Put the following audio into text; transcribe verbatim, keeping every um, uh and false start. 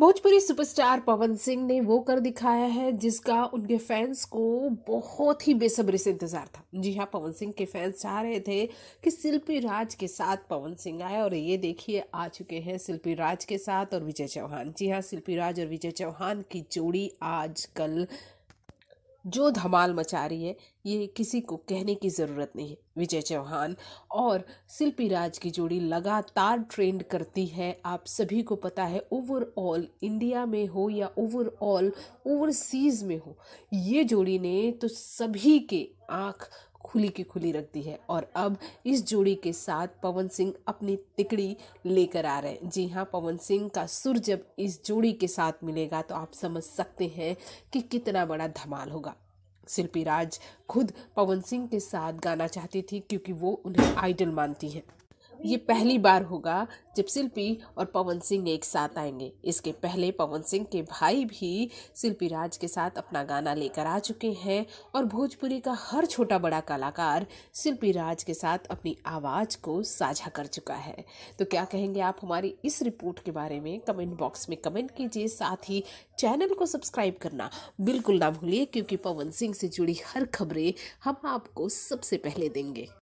Bhojpuri superstar Pawan Singh ने वो कर दिखाया है जिसका उनके फैंस को बहुत ही बेसब्री से इंतज़ार था। जी हाँ, पवन सिंह के फैंस चाह रहे थे कि शिल्पी राज के साथ पवन सिंह आए, और ये देखिए आ चुके हैं शिल्पी राज के साथ और विजय चौहान। जी हाँ, शिल्पी राज और विजय चौहान की जोड़ी आजकल जो धमाल मचा रही है ये किसी को कहने की ज़रूरत नहीं है। विजय चौहान और शिल्पी राज की जोड़ी लगातार ट्रेंड करती है। आप सभी को पता है, ओवरऑल इंडिया में हो या ओवरऑल ओवरसीज़ में हो, ये जोड़ी ने तो सभी के आँख खुली की खुली रख दी है। और अब इस जोड़ी के साथ पवन सिंह अपनी तिकड़ी लेकर आ रहे हैं। जी हाँ, पवन सिंह का सुर जब इस जोड़ी के साथ मिलेगा तो आप समझ सकते हैं कि कितना बड़ा धमाल होगा। शिल्पी राज खुद पवन सिंह के साथ गाना चाहती थी क्योंकि वो उन्हें आइडल मानती हैं। ये पहली बार होगा जब शिल्पी और पवन सिंह एक साथ आएंगे। इसके पहले पवन सिंह के भाई भी शिल्पी राज के साथ अपना गाना लेकर आ चुके हैं, और भोजपुरी का हर छोटा बड़ा कलाकार शिल्पी राज के साथ अपनी आवाज़ को साझा कर चुका है। तो क्या कहेंगे आप हमारी इस रिपोर्ट के बारे में? कमेंट बॉक्स में कमेंट कीजिए, साथ ही चैनल को सब्सक्राइब करना बिल्कुल ना भूलिए, क्योंकि पवन सिंह से जुड़ी हर खबरें हम आपको सबसे पहले देंगे।